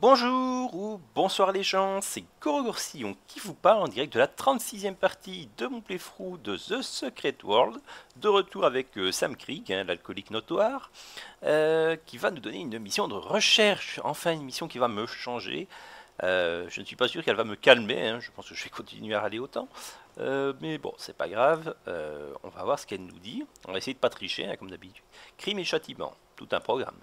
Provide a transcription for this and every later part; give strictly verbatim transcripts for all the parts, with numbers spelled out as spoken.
Bonjour ou bonsoir les gens, c'est GoroghOrcyon qui vous parle en direct de la trente-sixième partie de mon playthrough de The Secret World, de retour avec Sam Krieg, hein, l'alcoolique notoire, euh, qui va nous donner une mission de recherche, enfin une mission qui va me changer. Euh, je ne suis pas sûr qu'elle va me calmer, hein, je pense que je vais continuer à râler autant, euh, mais bon, c'est pas grave, euh, on va voir ce qu'elle nous dit, on va essayer de pas tricher, hein, comme d'habitude. Crime et châtiment, tout un programme.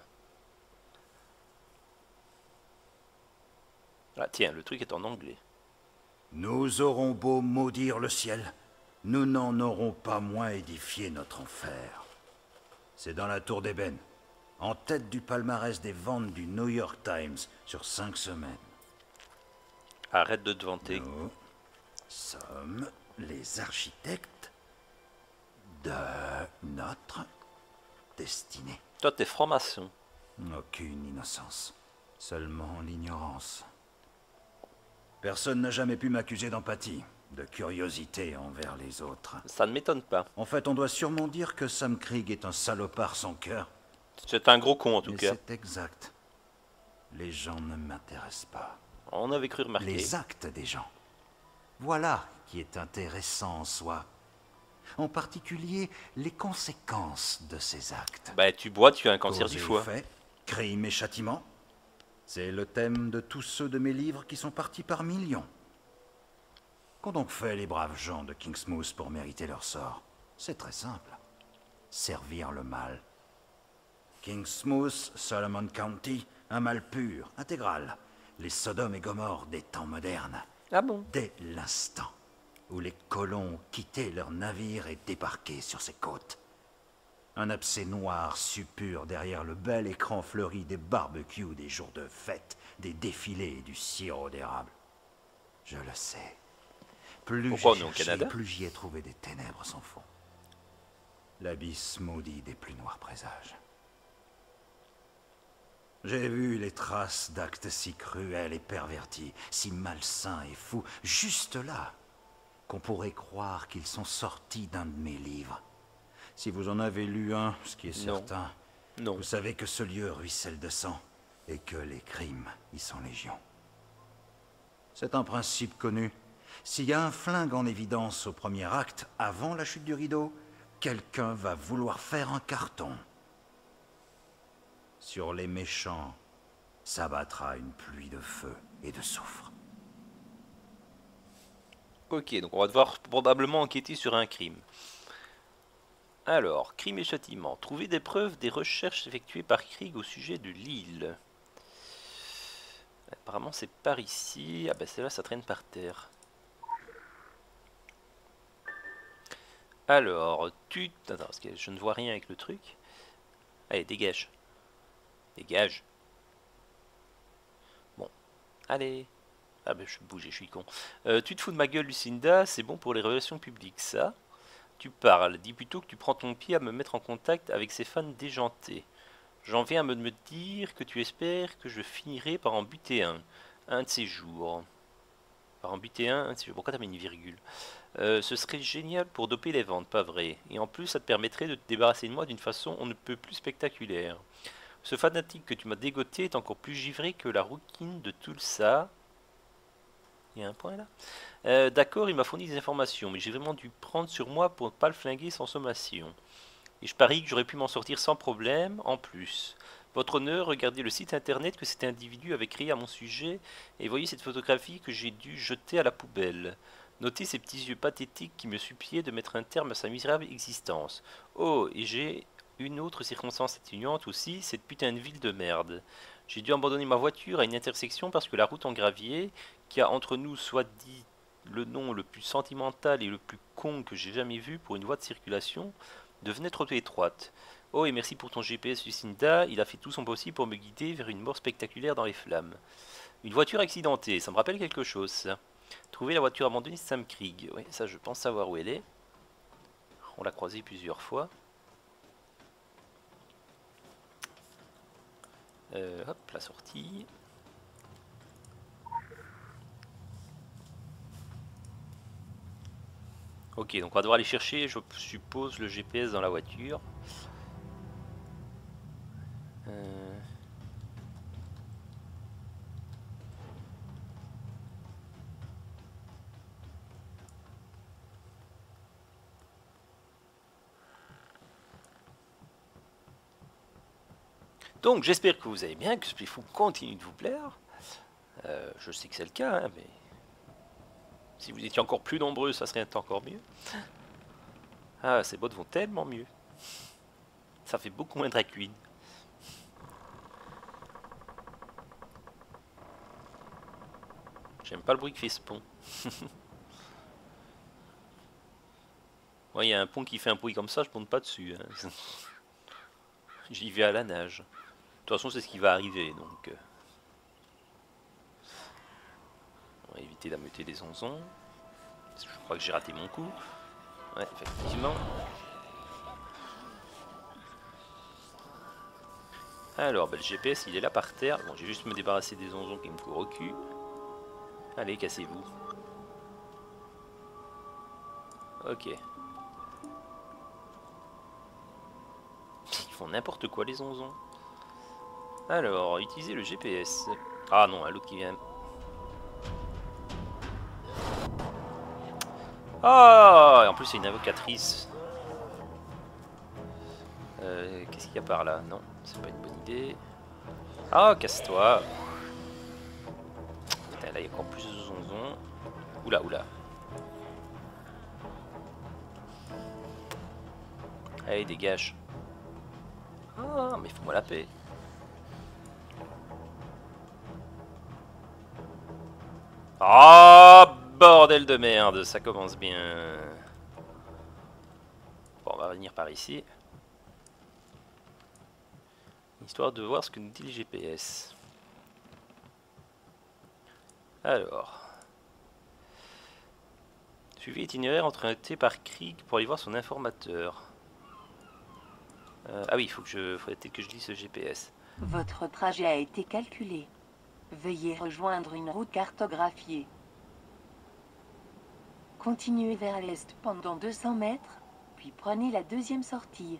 Ah tiens, le truc est en anglais. Nous aurons beau maudire le ciel, nous n'en aurons pas moins édifié notre enfer. C'est dans la tour d'ébène, en tête du palmarès des ventes du New York Times sur cinq semaines. Arrête de te vanter. Nous sommes les architectes de notre destinée. Toi, t'es franc-maçon. Aucune innocence, seulement l'ignorance. Personne n'a jamais pu m'accuser d'empathie, de curiosité envers les autres. Ça ne m'étonne pas. En fait, on doit sûrement dire que Sam Krieg est un salopard sans cœur. C'est un gros con en tout cas. C'est exact. Les gens ne m'intéressent pas. On avait cru remarquer. Les actes des gens. Voilà qui est intéressant en soi. En particulier, les conséquences de ces actes. Bah, tu bois, tu as un cancer du foie. Faits, crimes et châtiments. C'est le thème de tous ceux de mes livres qui sont partis par millions. Qu'ont donc fait les braves gens de Kingsmouth pour mériter leur sort? C'est très simple. Servir le mal. Kingsmouth, Solomon County, un mal pur, intégral. Les Sodomes et Gomorrhes des temps modernes. Ah bon? Dès l'instant où les colons ont quitté leurs navires et débarqué sur ces côtes. Un abcès noir suppur derrière le bel écran fleuri des barbecues, des jours de fête, des défilés et du sirop d'érable. Je le sais. Plus j'y ai trouvé des ténèbres sans fond. L'abysse maudit des plus noirs présages. J'ai vu les traces d'actes si cruels et pervertis, si malsains et fous, juste là, qu'on pourrait croire qu'ils sont sortis d'un de mes livres. Si vous en avez lu un, ce qui est certain, non. Non. Vous savez que ce lieu ruisselle de sang et que les crimes y sont légion. C'est un principe connu. S'il y a un flingue en évidence au premier acte, avant la chute du rideau, quelqu'un va vouloir faire un carton. Sur les méchants s'abattra une pluie de feu et de soufre. Ok, donc on va devoir probablement enquêter sur un crime. Alors, crime et châtiment. Trouver des preuves des recherches effectuées par Krieg au sujet de l'île. Apparemment, c'est par ici. Ah ben, celle-là, ça traîne par terre. Alors, tu... Attends, parce que je ne vois rien avec le truc. Allez, dégage. Dégage. Bon. Allez. Ah ben, je bouge, je suis con. Euh, tu te fous de ma gueule, Lucinda. C'est bon pour les relations publiques, ça. Tu parles, dis plutôt que tu prends ton pied à me mettre en contact avec ces fans déjantés. J'en viens à me, me dire que tu espères que je finirai par en buter un, un de ces jours. Par en buter un, un de ces jours. Pourquoi t'as mis une virgule? euh, Ce serait génial pour doper les ventes, pas vrai? Et en plus, ça te permettrait de te débarrasser de moi d'une façon on ne peut plus spectaculaire. Ce fanatique que tu m'as dégoté est encore plus givré que la rouquine de Tulsa. Il y a un point là. Euh, D'accord, il m'a fourni des informations, mais j'ai vraiment dû prendre sur moi pour ne pas le flinguer sans sommation. Et je parie que j'aurais pu m'en sortir sans problème, en plus. Votre honneur, regardez le site internet que cet individu avait créé à mon sujet, et voyez cette photographie que j'ai dû jeter à la poubelle. Notez ces petits yeux pathétiques qui me suppliaient de mettre un terme à sa misérable existence. Oh, et j'ai une autre circonstance atténuante aussi, cette putain de ville de merde. J'ai dû abandonner ma voiture à une intersection parce que la route en gravier, qui a entre nous soit dit le nom le plus sentimental et le plus con que j'ai jamais vu pour une voie de circulation, devenait trop étroite. Oh, et merci pour ton G P S, Lucinda, il a fait tout son possible pour me guider vers une mort spectaculaire dans les flammes. Une voiture accidentée, ça me rappelle quelque chose, ça. Trouver la voiture abandonnée, Sam Krieg. Oui, ça je pense savoir où elle est. On l'a croisée plusieurs fois. Euh, hop, la sortie. Ok, donc on va devoir aller chercher, je suppose, le G P S dans la voiture. Euh... Donc j'espère que vous allez bien, que ce Fou continue de vous plaire. Euh, je sais que c'est le cas, hein, mais si vous étiez encore plus nombreux, ça serait encore mieux. Ah, ces bottes vont tellement mieux. Ça fait beaucoup moins drag queen. J'aime pas le bruit que fait ce pont. Moi, il y a un pont qui fait un bruit comme ça, je monte pas dessus. Hein. J'y vais à la nage. De toute façon, c'est ce qui va arriver, donc. On va éviter la meute des zonzons. Je crois que j'ai raté mon coup. Ouais, effectivement. Alors, ben, le G P S, il est là par terre. Bon, j'ai juste me débarrasser des zonzons qui me courent au cul. Allez, cassez-vous. Ok. Ils font n'importe quoi, les zonzons. Alors, utilisez le G P S. Ah non, un l'autre qui vient. Ah, et en plus, c'est une invocatrice. Euh, Qu'est-ce qu'il y a par là? Non, c'est pas une bonne idée. Ah, casse-toi. Putain, là, il y a encore plus de zonzons. Oula, oula. Allez, dégage. Ah, mais fais-moi la paix. Ah, bordel de merde, ça commence bien. Bon, on va venir par ici. Histoire de voir ce que nous dit le G P S. Alors. Suivi itinéraire emprunté par Krieg pour aller voir son informateur. Euh, ah oui, il faut que je, faut que je lise ce G P S. Votre trajet a été calculé. Veuillez rejoindre une route cartographiée. Continuez vers l'est pendant deux cents mètres, puis prenez la deuxième sortie.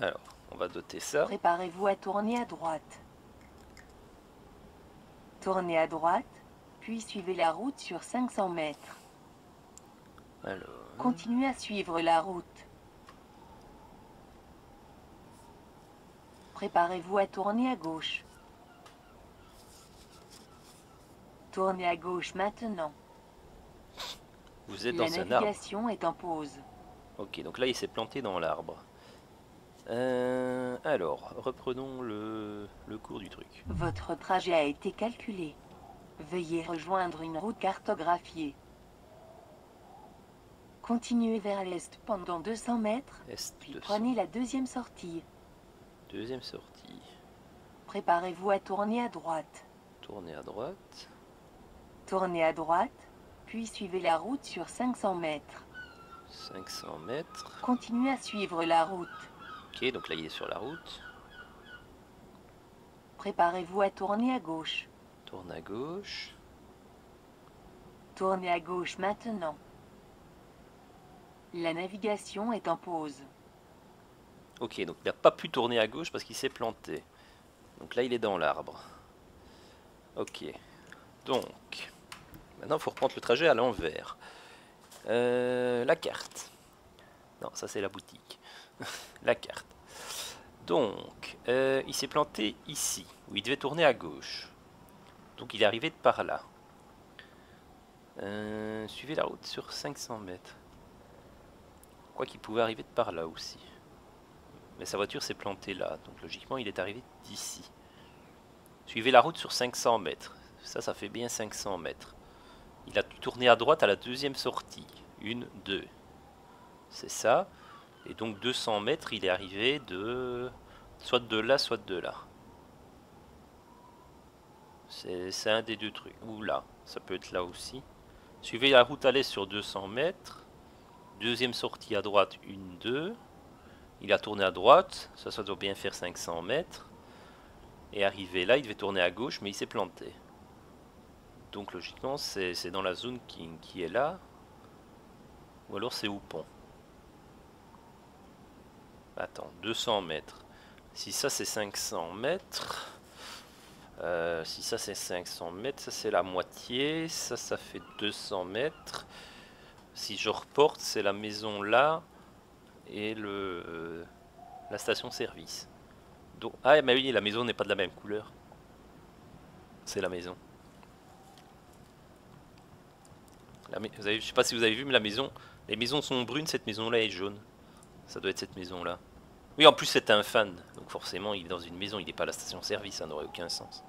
Alors, on va doter ça. Préparez-vous à tourner à droite. Tournez à droite, puis suivez la route sur cinq cents mètres. Alors... continuez à suivre la route. Préparez-vous à tourner à gauche. Tournez à gauche maintenant. Vous êtes dans un arbre. La navigation est en pause. Ok, donc là il s'est planté dans l'arbre. Euh, alors, reprenons le, le cours du truc. Votre trajet a été calculé. Veuillez rejoindre une route cartographiée. Continuez vers l'est pendant deux cents mètres, puis prenez la deuxième sortie. Deuxième sortie. Préparez-vous à tourner à droite. Tournez à droite. Tournez à droite, puis suivez la route sur cinq cents mètres. cinq cents mètres. Continuez à suivre la route. Ok, donc là il est sur la route. Préparez-vous à tourner à gauche. Tourne à gauche. Tournez à gauche maintenant. La navigation est en pause. Ok, donc il n'a pas pu tourner à gauche parce qu'il s'est planté. Donc là, il est dans l'arbre. Ok. Donc, maintenant, il faut reprendre le trajet à l'envers. Euh, la carte. Non, ça, c'est la boutique. La carte. Donc, euh, il s'est planté ici, où il devait tourner à gauche. Donc, il est arrivé de par là. Euh, suivez la route sur cinq cents mètres. Quoi qu'il pouvait arriver de par là aussi. Mais sa voiture s'est plantée là, donc logiquement il est arrivé d'ici. Suivez la route sur cinq cents mètres. Ça, ça fait bien cinq cents mètres. Il a tourné à droite à la deuxième sortie. Une, deux. C'est ça. Et donc deux cents mètres, il est arrivé de... soit de là, soit de là. C'est un des deux trucs. Ou là, ça peut être là aussi. Suivez la route à l'est sur deux cents mètres. Deuxième sortie à droite, une, deux. Il a tourné à droite, ça, ça doit bien faire cinq cents mètres. Et arrivé là, il devait tourner à gauche, mais il s'est planté. Donc logiquement, c'est dans la zone qui, qui est là. Ou alors c'est au pont. Attends, deux cents mètres. Si ça c'est cinq cents mètres... Euh, si ça c'est cinq cents mètres, ça c'est la moitié. Ça, ça fait deux cents mètres. Si je reporte, c'est la maison là... et le, euh, la station service. d'eau. Ah mais oui, la maison n'est pas de la même couleur. C'est la maison. La, vous avez, je sais pas si vous avez vu, mais la maison, les maisons sont brunes, cette maison-là est jaune. Ça doit être cette maison-là. Oui, en plus c'est un fan, donc forcément il est dans une maison, il n'est pas à la station-service, ça n'aurait aucun sens.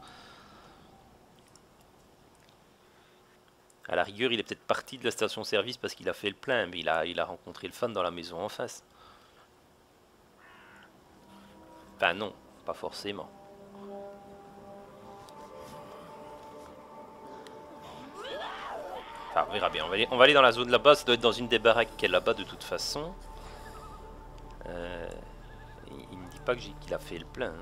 À la rigueur, il est peut-être parti de la station-service parce qu'il a fait le plein, mais il a, il a rencontré le fan dans la maison en face. Enfin non, pas forcément. Enfin, on verra bien. On va aller, on va aller dans la zone là-bas, ça doit être dans une des baraques qu'elle est là-bas de toute façon. Euh, il ne dit pas que qu'il a fait le plein.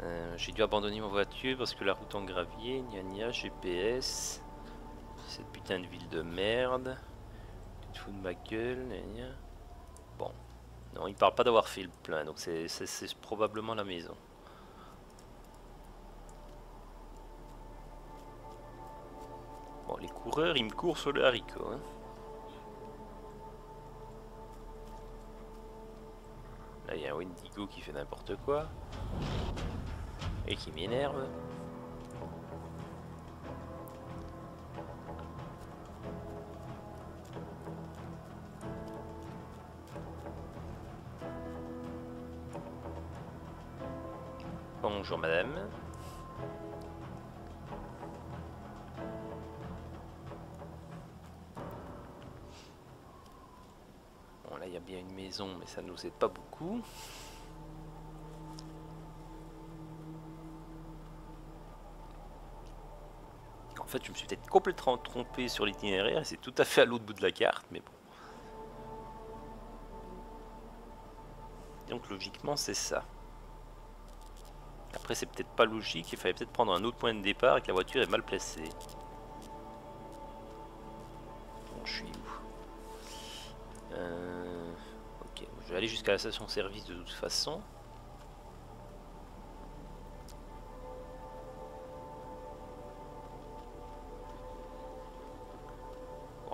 Euh, j'ai dû abandonner mon voiture parce que la route en gravier, gna gna, G P S, cette putain de ville de merde, tu te fous de ma gueule, gna gna. Bon, non, il parle pas d'avoir fait le plein, donc c'est probablement la maison. Bon, les coureurs, ils me courent sur le haricot, hein. Là, il y a un Wendigo qui fait n'importe quoi. Et qui m'énerve. Bonjour madame. Bon là il y a bien une maison mais ça ne nous aide pas beaucoup. En fait, je me suis peut-être complètement trompé sur l'itinéraire, c'est tout à fait à l'autre bout de la carte, mais bon. Donc logiquement, c'est ça. Après, c'est peut-être pas logique, il fallait peut-être prendre un autre point de départ et que la voiture est mal placée. Bon, je suis où euh... Ok, je vais aller jusqu'à la station-service de toute façon.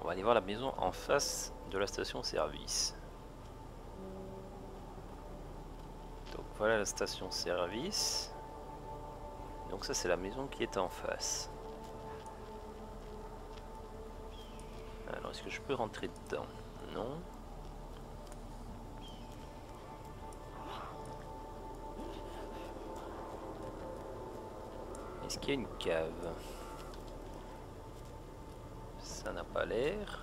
On va aller voir la maison en face de la station service. Donc voilà la station service. Donc ça c'est la maison qui est en face. Alors est-ce que je peux rentrer dedans? Non. Est-ce qu'il y a une cave? Ça n'a pas l'air.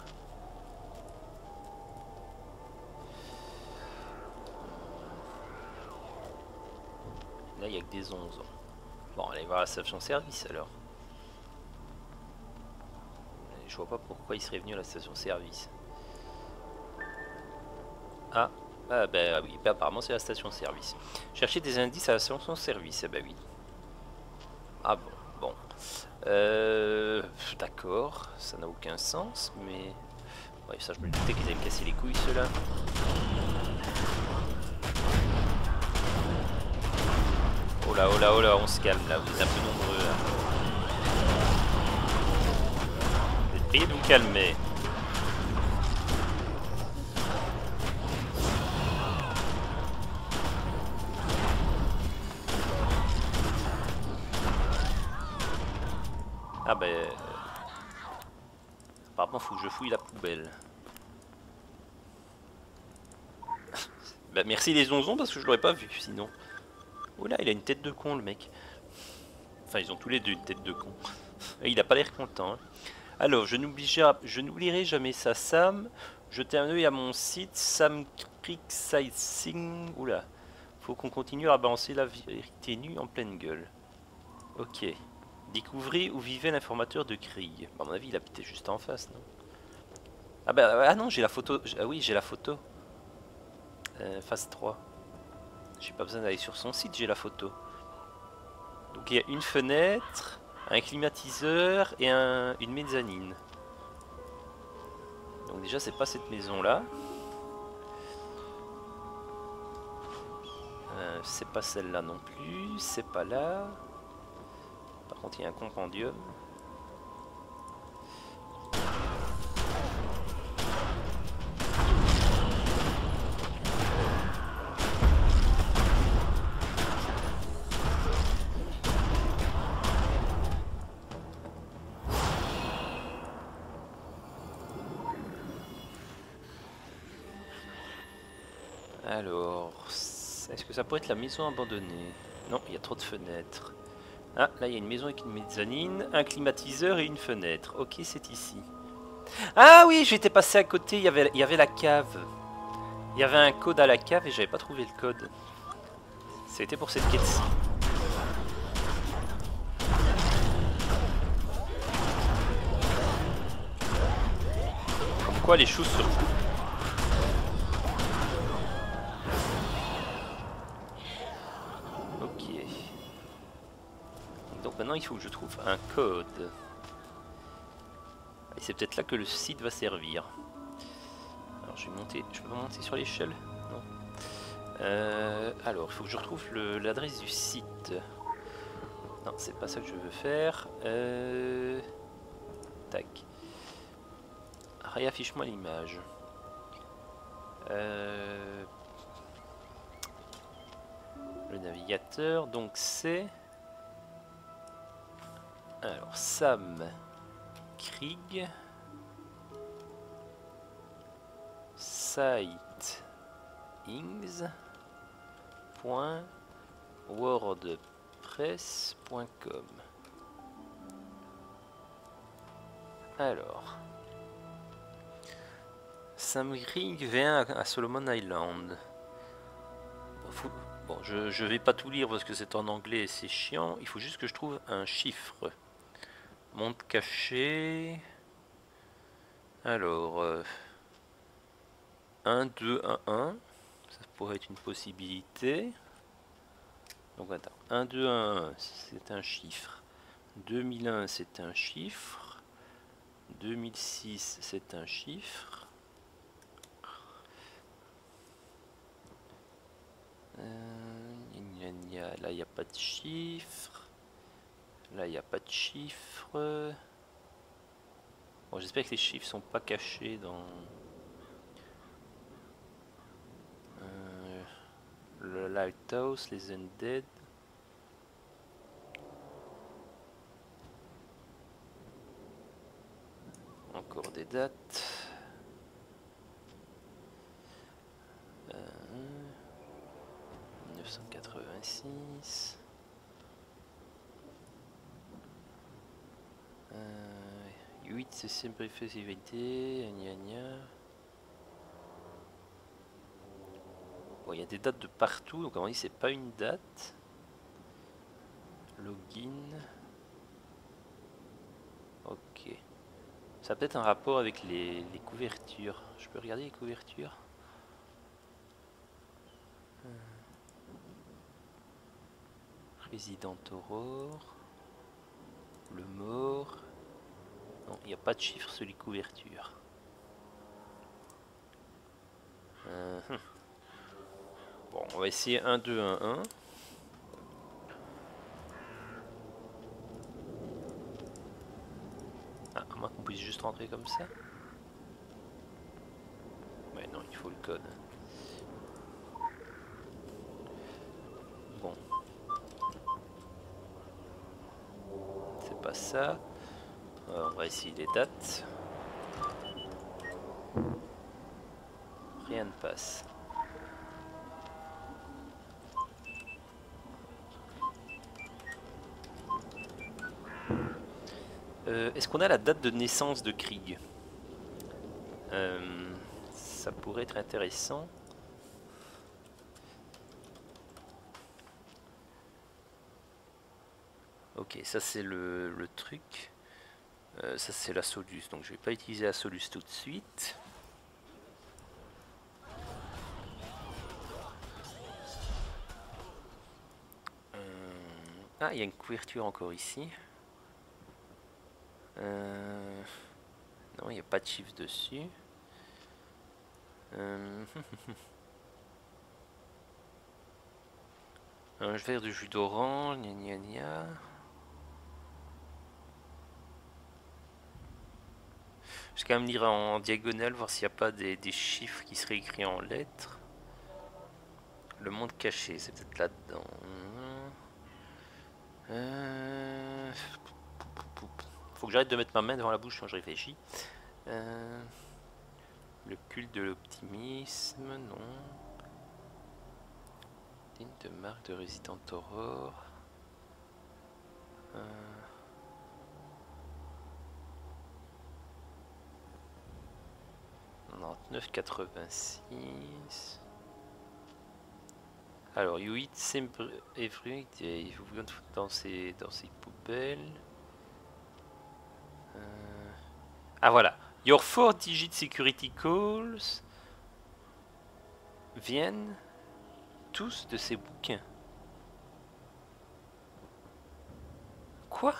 Là, il n'y a que des onze ans. Bon, allez voir la station service alors. Je vois pas pourquoi il serait venu à la station service. Ah, bah, bah oui, bah, apparemment c'est la station service. Chercher des indices à la station service, eh bah oui. Ah bon, bon. Euh, D'accord, ça n'a aucun sens, mais... Ouais, ça je me doutais qu'ils allaient me casser les couilles, ceux-là. Oh là, oh là, oh là, on se calme, là, vous êtes un peu nombreux, là. Vous êtes priés de vous calmer. Ah bah... Euh, apparemment, faut que je fouille la poubelle. Bah merci les zonzons, parce que je l'aurais pas vu, sinon. Oh là, il a une tête de con, le mec. Enfin, ils ont tous les deux une tête de con. Et il a pas l'air content, hein. Alors, je n'oublierai jamais ça, Sam. Jetez un œil à mon site, Sam Krieg Sightseeing. Oula. Faut qu'on continue à balancer la vérité nue en pleine gueule. Ok. Découvrez où vivait l'informateur de Krieg. Bah, à mon avis, il habitait juste en face, non? Ah bah ah non, j'ai la photo. Ah oui, j'ai la photo. Euh, phase trois. J'ai pas besoin d'aller sur son site, j'ai la photo. Donc il y a une fenêtre, un climatiseur et un, une mezzanine. Donc déjà, c'est pas cette maison-là. Euh, c'est pas celle-là non plus. C'est pas là. Par contre, il y a un compendium. Alors, est-ce que ça pourrait être la maison abandonnée? Non, il y a trop de fenêtres. Ah, là il y a une maison avec une mezzanine, un climatiseur et une fenêtre. Ok, c'est ici. Ah oui, j'étais passé à côté, il y avait, il y avait la cave. Il y avait un code à la cave et j'avais pas trouvé le code. C'était pour cette quête-ci. Comme quoi les choses se recoupent. Ok. Donc maintenant il faut que je trouve un code. Et c'est peut-être là que le site va servir. Alors je vais monter. Je peux pas monter sur l'échelle? Non. Euh, alors, il faut que je retrouve l'adresse du site. Non, c'est pas ça que je veux faire. Euh, tac. Réaffiche-moi l'image. Euh, le navigateur, donc c'est... Alors, Sam Krieg. Site Ings. wordpress point com. Alors, Sam Krieg vient à Solomon Island. Bon, je, je vais pas tout lire parce que c'est en anglais et c'est chiant. Il faut juste que je trouve un chiffre. Monde caché. Alors, euh, un, deux, un, un. Ça pourrait être une possibilité. Donc attends, un, deux, un, un, c'est un chiffre. deux mille un, c'est un chiffre. deux mille six, c'est un chiffre. Euh, y, y a, là, il n'y a pas de chiffre. Là, il n'y a pas de chiffre. Bon, j'espère que les chiffres sont pas cachés dans... le Lighthouse, les Undead. Encore des dates. Euh, mille neuf cent quatre-vingt-six. Euh, huit, c'est simple festivité. Gna gna. Bon, il y a des dates de partout, donc à mon avis c'est pas une date. Login. Ok. Ça a peut-être un rapport avec les, les couvertures. Je peux regarder les couvertures? Résident Aurore. Le mort. Non, il n'y a pas de chiffre sur les couvertures. Euh, hum. Bon, on va essayer un, deux, un, un. Ah, à moins qu'on puisse juste rentrer comme ça. Mais non, il faut le code. Bon. C'est pas ça. Alors, on va essayer les dates. Rien ne passe. Euh, Est-ce qu'on a la date de naissance de Krieg? euh, Ça pourrait être intéressant. Ok, ça c'est le, le truc. Euh, ça c'est la Solus, donc je vais pas utiliser la Solus tout de suite. Euh, ah, il y a une couverture encore ici. Euh, non, il n'y a pas de chiffre dessus. Euh, un verre de jus d'orange, gna gna gna. Je vais quand même lire en diagonale, voir s'il n'y a pas des, des chiffres qui seraient écrits en lettres. Le monde caché, c'est peut-être là-dedans. Euh... Faut que j'arrête de mettre ma main devant la bouche quand je réfléchis. Euh, le culte de l'optimisme, non. Ligne de marque de résident Aurore. Euh... neuf neuf quatre-vingt-six. Alors, you eat every day. Il faut bien dans ces dans ces poubelles. Euh... Ah voilà. Your four digit security calls viennent tous de ces bouquins. Quoi?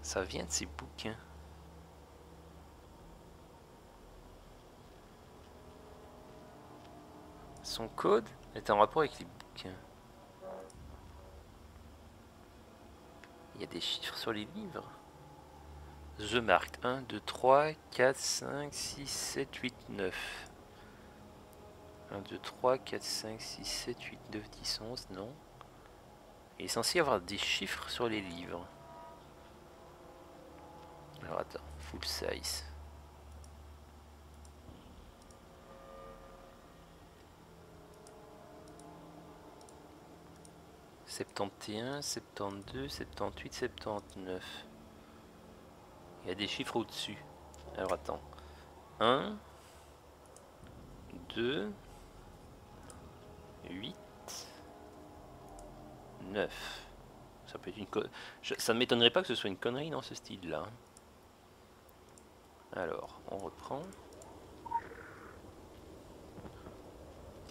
Ça vient de ces bouquins. Son code est en rapport avec les bouquins. Il y a des chiffres sur les livres. The Mark un, deux, trois, quatre, cinq, six, sept, huit, neuf. un, deux, trois, quatre, cinq, six, sept, huit, neuf, dix, onze, non. Il est censé y avoir des chiffres sur les livres. Alors attends, full size. soixante et onze, soixante-douze, soixante-dix-huit, soixante-dix-neuf. Il y a des chiffres au-dessus. Alors attends. un, deux, huit, neuf. Ça peut être une connerie. Ça ne m'étonnerait pas que ce soit une connerie dans ce style-là. Alors, on reprend.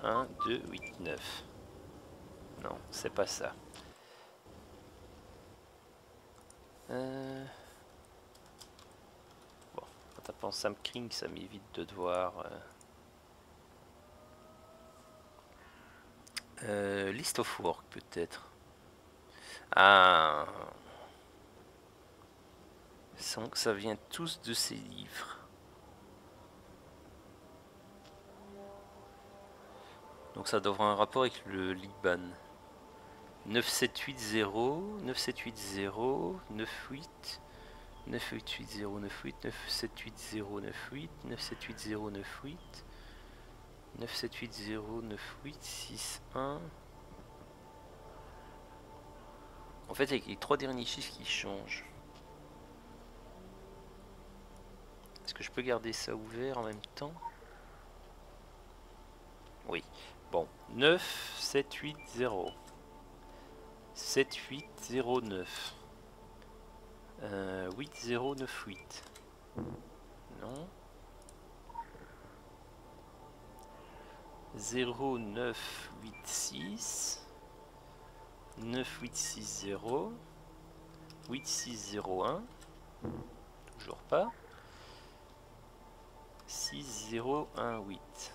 un, deux, huit, neuf. Non, c'est pas ça. Euh... Bon, en tapant Sam Krieg, ça m'évite de devoir... Euh... Euh, list of work, peut-être. Ah, donc ça vient tous de ces livres. Donc ça devrait avoir un rapport avec le Liban. neuf sept huit zéro, neuf sept huit zéro, neuf huit neuf huit, neuf sept huit zéro, neuf huit neuf sept huit zéro neuf huit, neuf sept huit zéro neuf huit, neuf sept huit zéro neuf huit, six un. En fait, avec les trois derniers chiffres qui changent. Est-ce que je peux garder ça ouvert en même temps? Oui. Bon, neuf sept huit zéro, sept huit zéro neuf, euh, huit zéro neuf huit, non, zéro neuf huit six, neuf huit six zéro, huit six zéro un, toujours pas, six zéro un huit.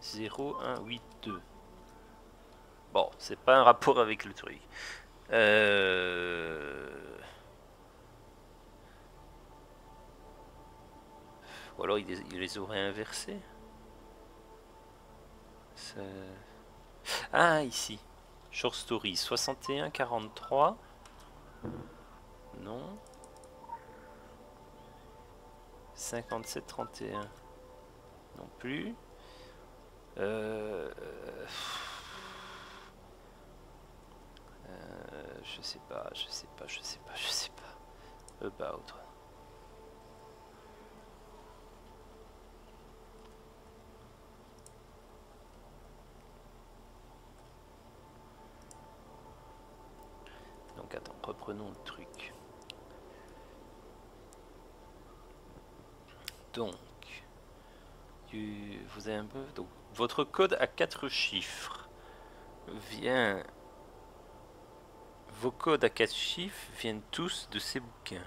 zéro un huit deux. Bon, c'est pas un rapport avec le truc. Euh... Ou alors il les, il les aurait inversés. Ça... Ah, ici. Short story soixante et un quarante-trois. Non. cinquante-sept trente et un. Non plus. Euh, euh, je sais pas, je sais pas, je sais pas, je sais pas. About. Donc attends, reprenons le truc. Donc, vous avez un peu... Donc, votre code à quatre chiffres vient... Vos codes à quatre chiffres viennent tous de ces bouquins.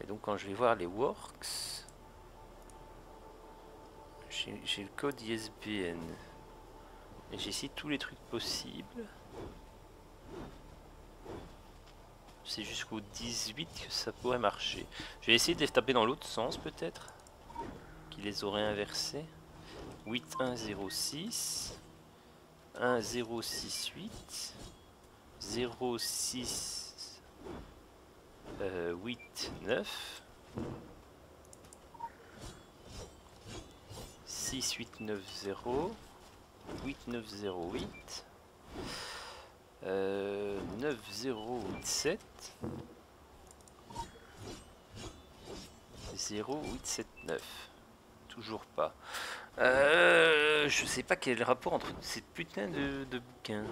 Et donc quand je vais voir les works, j'ai le code I S B N. Et j'essaie tous les trucs possibles. C'est jusqu'au dix-huit que ça pourrait marcher. Je vais essayer de les taper dans l'autre sens peut-être. Qui les aurait inversés. huit un zéro six, un zéro six huit, zéro six huit neuf, six huit neuf zéro huit neuf zéro huit euh, neuf zéro huit sept zéro huit sept neuf. Toujours pas. Euh, je sais pas quel est le rapport entre ces putains de, de bouquins.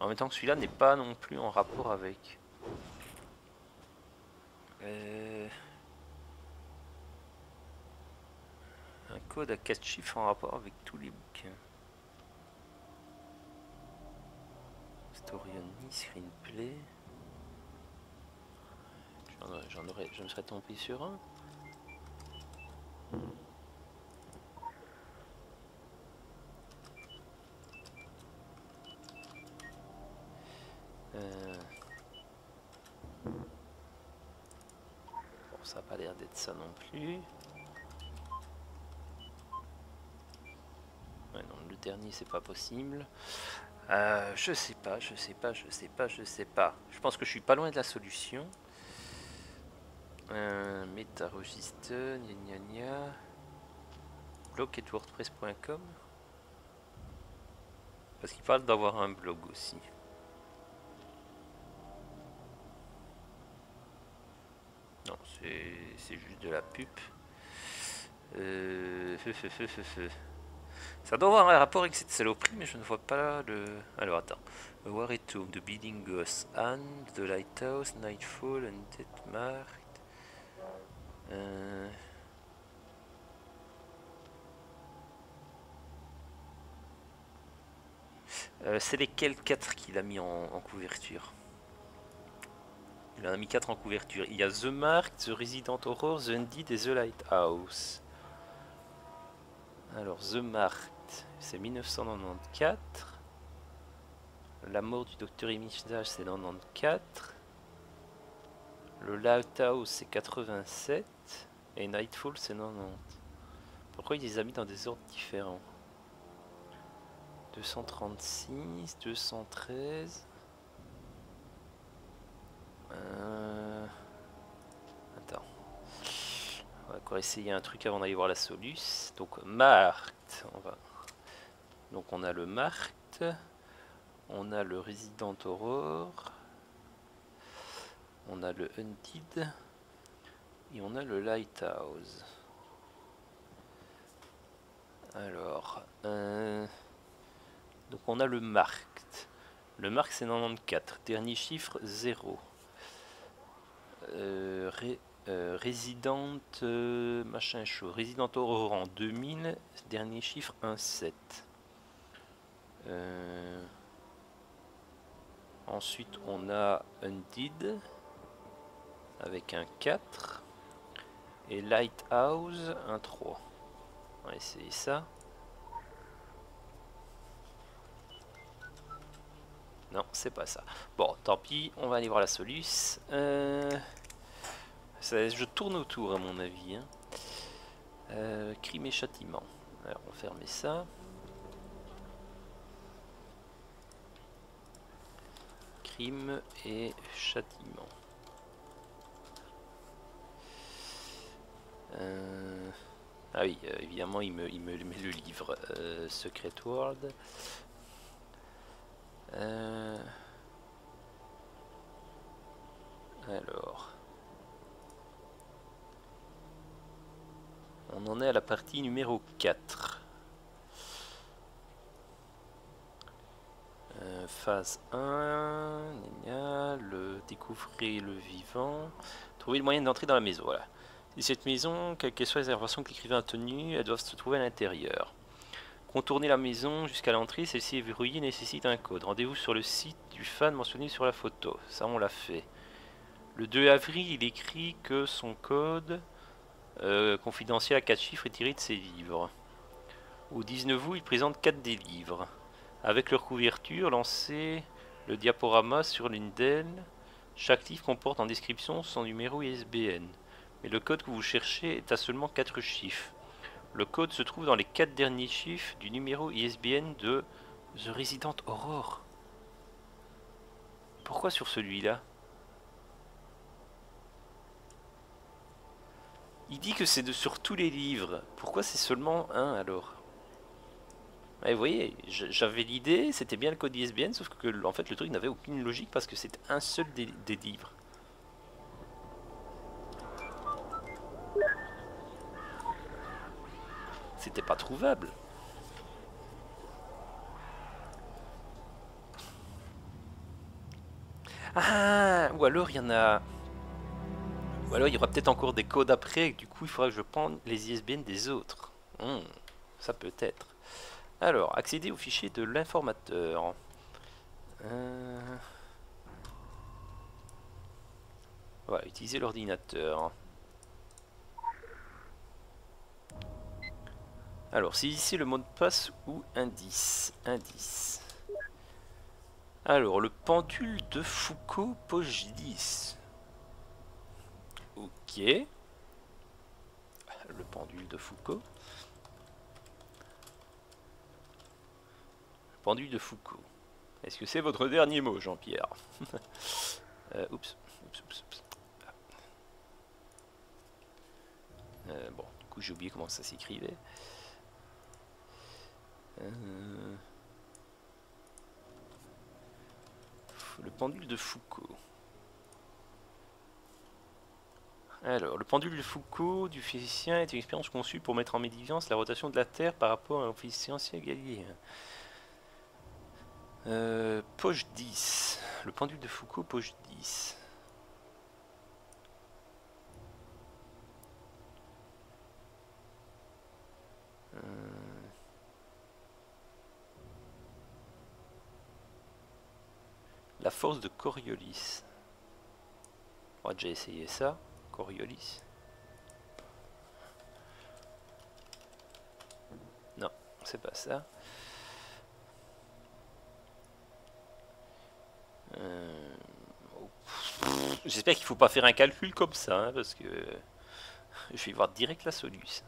En même temps que celui-là n'est pas non plus en rapport avec. Euh... Un code à quatre chiffres en rapport avec tous les bouquins. Story only, screenplay. J'en aurais, je me serais tombé sur un. Euh... Bon, ça n'a pas l'air d'être ça non plus. Ouais, non, le dernier, c'est pas possible. Euh, je sais pas, je sais pas, je sais pas, je sais pas. Je pense que je suis pas loin de la solution. Euh, Métaregistre, gna gna gna. Blog et wordpress point com. Parce qu'il parle d'avoir un blog aussi. Non, c'est juste de la pub. Euh, feu, feu, feu, feu, feu. Ça doit avoir un rapport avec cette saloperie, mais je ne vois pas là le... Alors attends. A War at Home, The Bleeding Ghost, Anne, The Lighthouse, Nightfall, Undead Mark. Euh... Euh, c'est lesquels quatre qu'il a mis en, en couverture? Il en a mis quatre en couverture. Il y a The Mark, The Resident Horror, The Undead et The Lighthouse. Alors The Mark, c'est mille neuf cent quatre-vingt-quatorze. La mort du docteur Imifdage, c'est quatre-vingt-quatorze. Le Lighthouse, c'est quatre-vingt-sept. Et Nightfall, c'est quatre-vingt-dix. Pourquoi il les a mis dans des ordres différents? Deux cent trente-six, deux cent treize. Euh... Attends. On va encore essayer un truc avant d'aller voir la soluce. Donc, Marthe. On va... Donc, on a le Marthe. On a le Resident Horror. On a le Hunted. Et on a le Lighthouse. Alors... Euh... Donc on a le Markt. Le Markt c'est quatre-vingt-quatorze. Dernier chiffre, zéro. Euh, ré, euh, Resident euh, machin chaud. Resident Horror en deux mille. Dernier chiffre, dix-sept. Euh, ensuite on a Undead. Avec un quatre. Et Lighthouse, un trois. On va essayer ça. Non, c'est pas ça. Bon, tant pis, on va aller voir la soluce. Euh, ça, je tourne autour, à mon avis. Hein. Euh, crime et châtiment. Alors, on ferme ça. Crime et châtiment. Euh, ah oui, euh, évidemment, il me, il me met le livre euh, Secret World. Euh... Alors, on en est à la partie numéro quatre. Euh, phase un, gna gna, le découvrir le vivant, trouver le moyen d'entrer dans la maison. Voilà. Si cette maison, quelles que soient les informations que l'écrivain a tenues, elles doivent se trouver à l'intérieur. Contourner la maison jusqu'à l'entrée, celle-ci est verrouillée, nécessite un code. Rendez-vous sur le site du fan mentionné sur la photo. Ça, on l'a fait. Le deux avril, il écrit que son code euh, confidentiel à quatre chiffres est tiré de ses livres. Au dix-neuf août, il présente quatre des livres. Avec leur couverture, lancez le diaporama sur l'une d'elles. Chaque livre comporte en description son numéro I S B N. Mais le code que vous cherchez est à seulement quatre chiffres. Le code se trouve dans les quatre derniers chiffres du numéro I S B N de The Resident Horror. Pourquoi sur celui-là? Il dit que c'est de sur tous les livres. Pourquoi c'est seulement un alors? Et vous voyez, j'avais l'idée, c'était bien le code I S B N, sauf que en fait le truc n'avait aucune logique parce que c'est un seul des, des livres. C'était pas trouvable. Ah, ou alors il y en a... Ou alors il y aura peut-être encore des codes après, et du coup il faudra que je prenne les I S B N des autres. Hmm, ça peut être. Alors, accéder au fichier de l'informateur. Euh... Voilà, utiliser l'ordinateur. Alors, c'est ici le mot de passe ou indice. Indice. Alors, le pendule de Foucault, poche dix. Ok. Le pendule de Foucault. Le pendule de Foucault. Est-ce que c'est votre dernier mot, Jean-Pierre? euh, Oups, oups, oups, oups. Euh, bon, du coup, j'ai oublié comment ça s'écrivait. Euh... Le pendule de Foucault. Alors, le pendule de Foucault du physicien est une expérience conçue pour mettre en médiance la rotation de la Terre par rapport au physicien Galiléen. Euh, poche dix. Le pendule de Foucault, poche dix. Euh... La force de Coriolis. On va déjà essayer ça. Coriolis. Non, c'est pas ça. Euh... J'espère qu'il ne faut pas faire un calcul comme ça, hein, parce que je vais voir direct la solution.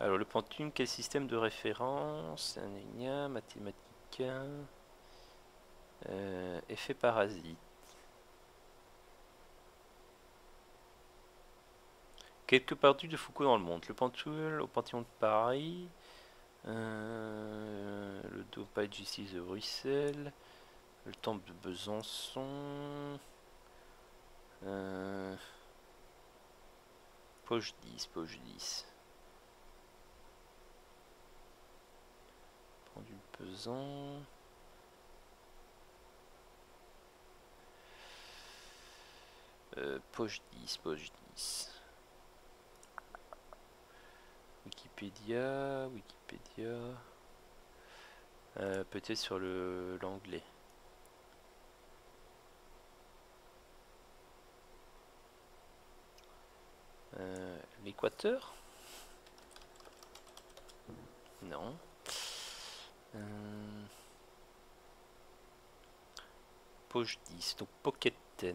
Alors, le pendule, quel système de référence? Un mathématica. Euh, effet parasite. Quelques pendules de Foucault dans le monde. Le pendule au Panthéon de Paris. Euh, le dopage de justice de Bruxelles. Le temple de Besançon. Euh, poche dix, poche dix. Pendule pesant. Euh, poche dix, poche dix. Wikipédia, Wikipédia. Euh, peut-être sur le l'anglais. Euh, L'Équateur? Non. Euh, poche dix, donc Pocket dix.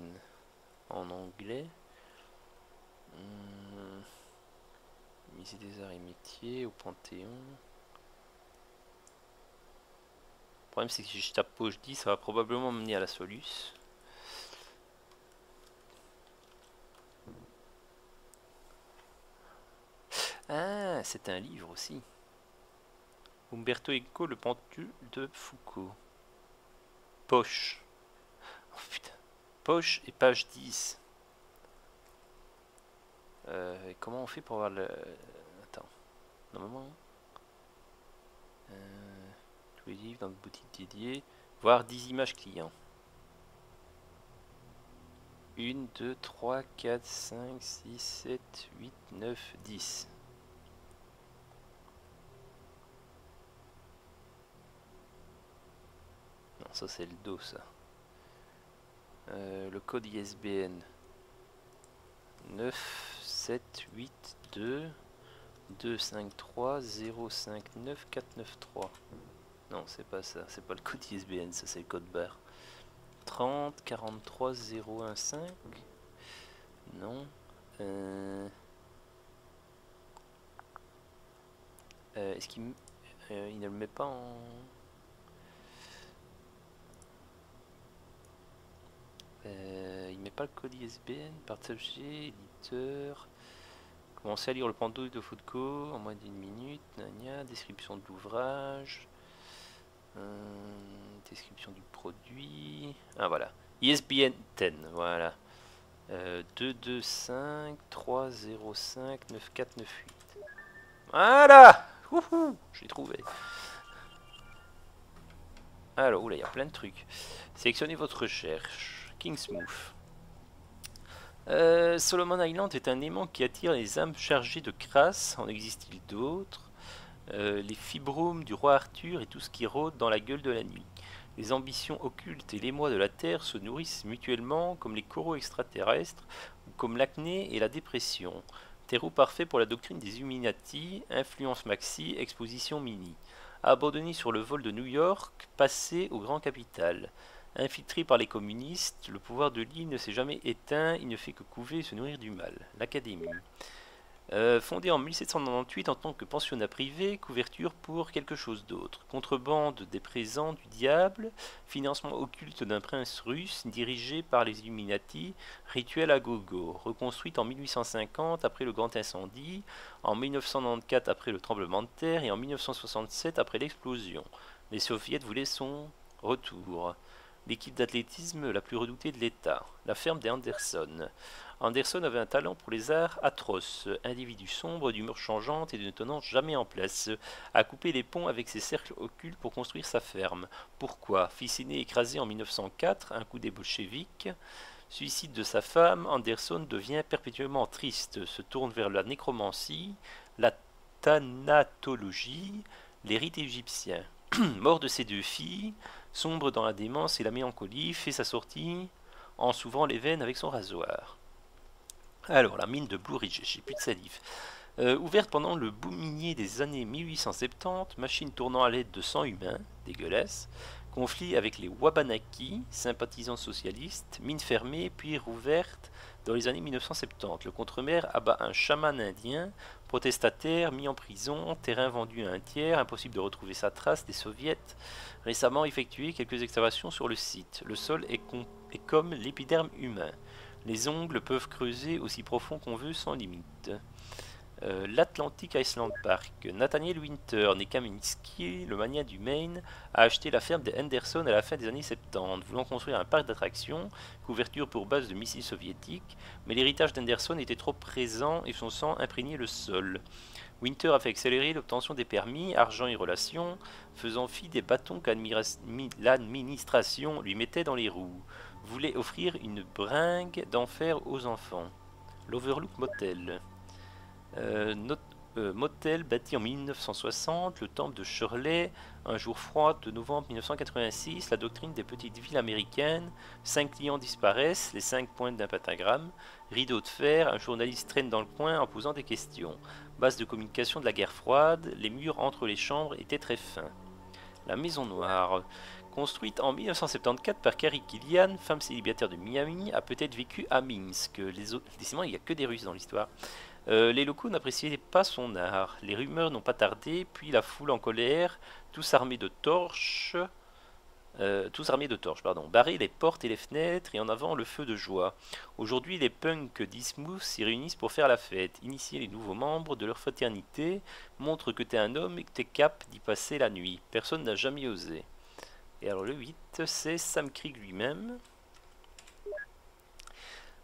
En anglais. Hum, Musée des Arts et Métiers au Panthéon. Le problème c'est que si je tape poche dix, ça va probablement mener à la soluce. Ah, c'est un livre aussi. Umberto Eco, le pendule de Foucault. Poche. Oh putain. Poche et page dix. Euh, comment on fait pour avoir le... Attends. Normalement... Euh, tous les livres dans une boutique dédiée. Voir dix images clients. un, deux, trois, quatre, cinq, six, sept, huit, neuf, dix. Non, ça c'est le dos, ça. Euh, le code I S B N neuf sept huit deux deux cinq trois zéro cinq neuf quatre neuf trois. Non, c'est pas ça, c'est pas le code I S B N, ça c'est le code barre. trente quarante-trois zéro quinze. Non. Euh... Euh, Est-ce qu'il euh, il ne le met pas en... Euh, il met pas le code I S B N, partager, éditeur, Commencez à lire Le Pendule de Foucault en moins d'une minute. Nania, description de l'ouvrage. Euh, description du produit. Ah voilà. I S B N dix, voilà. Euh, deux deux cinq trois zéro cinq neuf quatre neuf huit. Voilà! Wouhou! Je l'ai trouvé. Alors, oula, il y a plein de trucs. Sélectionnez votre recherche. Kingsmouth. Euh, Solomon Island est un aimant qui attire les âmes chargées de crasse. En existe-t-il d'autres? euh, Les fibromes du roi Arthur et tout ce qui rôde dans la gueule de la nuit. Les ambitions occultes et l'émoi de la Terre se nourrissent mutuellement comme les coraux extraterrestres, ou comme l'acné et la dépression. Terreau parfait pour la doctrine des Illuminati, influence maxi, exposition mini. Abandonné sur le vol de New York, passé au grand capital. Infiltré par les communistes, le pouvoir de l'île ne s'est jamais éteint, il ne fait que couver et se nourrir du mal. L'Académie. Euh, fondée en mille sept cent quatre-vingt-dix-huit en tant que pensionnat privé, couverture pour quelque chose d'autre. Contrebande des présents du diable, financement occulte d'un prince russe dirigé par les Illuminati, rituel à gogo, reconstruite en mille huit cent cinquante après le grand incendie, en mille neuf cent quatre-vingt-quatorze après le tremblement de terre et en mille neuf cent soixante-sept après l'explosion. Les soviets voulaient son retour. L'équipe d'athlétisme la plus redoutée de l'État, la ferme des Anderson. Anderson avait un talent pour les arts atroces, individu sombre, d'humeur changeante et ne tenant jamais en place, a coupé les ponts avec ses cercles occultes pour construire sa ferme. Pourquoi? Fils aîné écrasé en mille neuf cent quatre, un coup des bolcheviques, suicide de sa femme, Anderson devient perpétuellement triste, se tourne vers la nécromancie, la thanatologie, les rites égyptiens. Mort de ses deux filles, sombre dans la démence et la mélancolie, fait sa sortie en s'ouvrant les veines avec son rasoir. Alors, la mine de Blue Ridge, j'ai plus de salive. Euh, ouverte pendant le boom minier des années mille huit cent soixante-dix, machine tournant à l'aide de sang humain, dégueulasse, conflit avec les Wabanaki, sympathisants socialistes, mine fermée, puis rouverte dans les années mille neuf cent soixante-dix. Le contre-maire abat un chaman indien, protestataire, mis en prison, terrain vendu à un tiers, impossible de retrouver sa trace des soviets, récemment effectué quelques excavations sur le site. Le sol est, est comme l'épiderme humain. Les ongles peuvent creuser aussi profond qu'on veut sans limite. Euh, L'Atlantic Island Park. Nathaniel Winter, né Kaminski, le mania du Maine, a acheté la ferme des Henderson à la fin des années soixante-dix, voulant construire un parc d'attractions, couverture pour base de missiles soviétiques, mais l'héritage d'Henderson était trop présent et son sang imprégnait le sol. Winter a fait accélérer l'obtention des permis, argent et relations, faisant fi des bâtons qu'administration lui mettait dans les roues. Voulait offrir une bringue d'enfer aux enfants. L'Overlook Motel. Euh, notre, euh, motel bâti en mille neuf cent soixante, le temple de Shirley, un jour froid de novembre mille neuf cent quatre-vingt-six, la doctrine des petites villes américaines, cinq clients disparaissent, les cinq pointes d'un pentagramme, rideau de fer, un journaliste traîne dans le coin en posant des questions. Base de communication de la guerre froide, les murs entre les chambres étaient très fins. La Maison Noire. Construite en mille neuf cent soixante-quatorze par Carrie Killian, femme célibataire de Miami, a peut-être vécu à Minsk. Les autres... Décidément, il n'y a que des Russes dans l'histoire. Euh, les locaux n'appréciaient pas son art. Les rumeurs n'ont pas tardé, puis la foule en colère, tous armés de torches, euh, tous armés de torches, pardon, barraient les portes et les fenêtres et en avant le feu de joie. Aujourd'hui, les punks d'Ismouth s'y réunissent pour faire la fête, initier les nouveaux membres de leur fraternité, montre que t'es un homme et que t'es cap d'y passer la nuit. Personne n'a jamais osé. Et alors le huit, c'est Sam Krieg lui-même.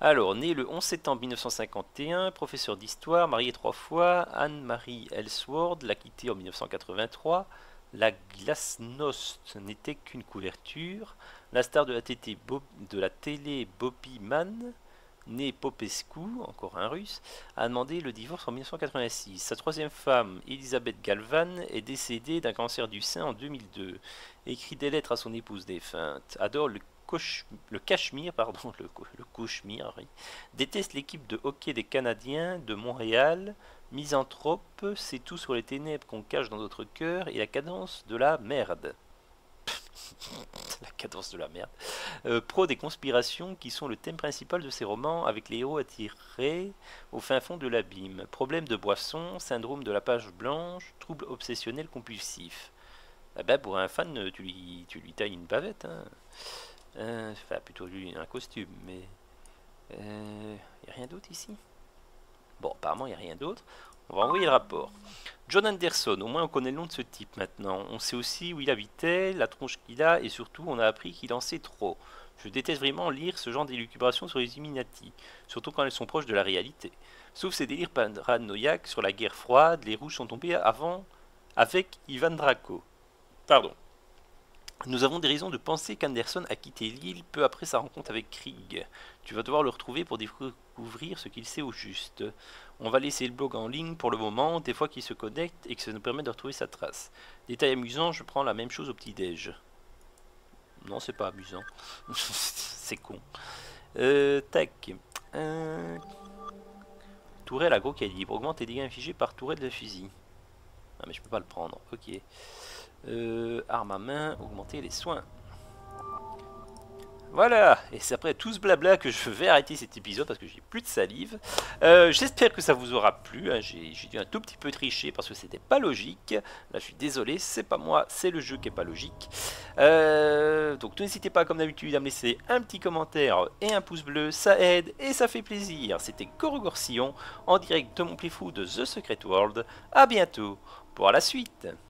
Alors, né le onze septembre mille neuf cent cinquante et un, professeur d'histoire, marié trois fois, Anne-Marie Ellsworth l'a quitté en mille neuf cent quatre-vingt-trois. La glasnost n'était qu'une couverture. La star de la, tété Bob, de la télé Bobby Mann, né Popescu, encore un russe, a demandé le divorce en mille neuf cent quatre-vingt-six. Sa troisième femme, Elisabeth Galvan, est décédée d'un cancer du sein en deux mille deux. Écrit des lettres à son épouse défunte. Adore le, le Cachemire, pardon, le, le Cachemire, oui. Déteste l'équipe de hockey des Canadiens de Montréal. Misanthrope, c'est tout sur les ténèbres qu'on cache dans notre cœur et la cadence de la merde. La cadence de la merde. Euh, pro des conspirations qui sont le thème principal de ses romans avec les héros attirés au fin fond de l'abîme. Problème de boisson, syndrome de la page blanche, trouble obsessionnel compulsif. Ah ben pour un fan, tu lui, tu lui tailles une bavette. Hein. Euh, enfin, plutôt lui, un costume, mais... Il euh, n'y a rien d'autre ici. Bon, apparemment, il n'y a rien d'autre. On va envoyer le rapport. John Anderson, au moins on connaît le nom de ce type maintenant. On sait aussi où il habitait, la tronche qu'il a, et surtout, on a appris qu'il en sait trop. Je déteste vraiment lire ce genre d'élucubrations sur les Illuminati, surtout quand elles sont proches de la réalité. Sauf ces délires paranoïaques sur la guerre froide, les rouges sont tombés avant avec Ivan Draco. Pardon. Nous avons des raisons de penser qu'Anderson a quitté l'île peu après sa rencontre avec Krieg. Tu vas devoir le retrouver pour découvrir ce qu'il sait au juste. On va laisser le blog en ligne pour le moment, des fois qu'il se connecte et que ça nous permet de retrouver sa trace. Détail amusant, je prends la même chose au petit-déj. Non, c'est pas amusant. C'est con. Euh, tac. Euh... Tourelle à gros calibre. Augmente les dégâts infligés par tourelle de fusil. Ah, mais je peux pas le prendre. Ok. Euh, arme à main, augmenter les soins. Voilà, et c'est après tout ce blabla que je vais arrêter cet épisode parce que j'ai plus de salive. Euh, J'espère que ça vous aura plu, hein. J'ai dû un tout petit peu tricher parce que c'était pas logique. Là je suis désolé, c'est pas moi, c'est le jeu qui est pas logique. Euh, donc n'hésitez pas comme d'habitude à me laisser un petit commentaire et un pouce bleu, ça aide et ça fait plaisir. C'était GoroghOrcyon en direct de mon playthrough de The Secret World. A bientôt pour la suite.